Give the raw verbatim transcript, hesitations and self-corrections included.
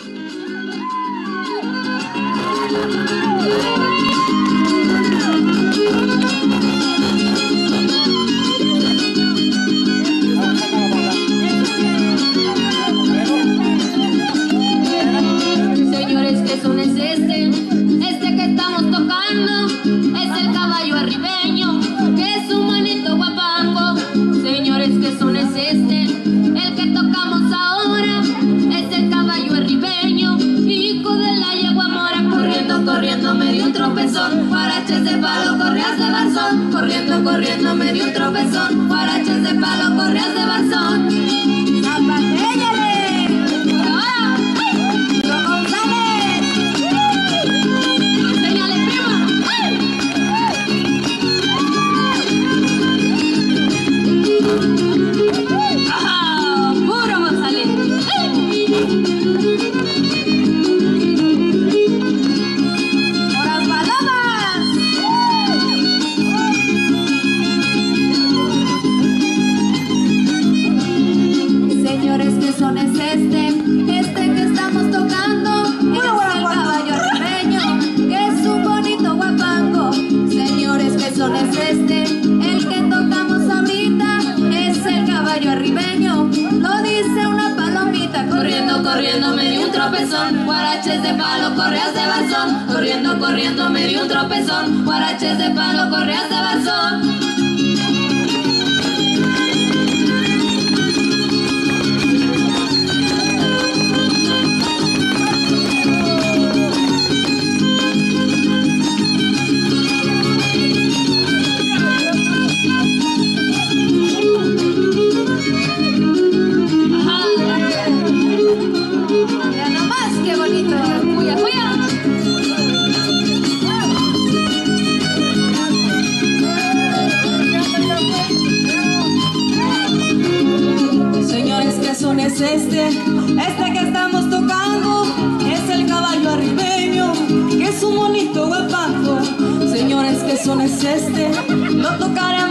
Señores, ¿qué son es este? Este que estamos tocando es el caballo arribeño, que es un bonito guapango. Señores, ¿qué son es este? El que tocamos ahora es el caballo arribeño, hijo de la yegua mora. Corriendo, corriendo, me dio un tropezón, guaraches de palo, correas de barzón. Corriendo, corriendo, me dio un tropezón, guaraches de palo, correas de barzón. ¡Zapatella! Corriendo, corriendo, me dio un tropezón, guaraches de palo, correas de barzón. Corriendo, corriendo, me dio un tropezón, guaraches de palo, correas de barzón. Es este, este que estamos tocando, es el caballo arribeño, que es un bonito guapango. Señores, ¿qué son es este? Lo tocaremos.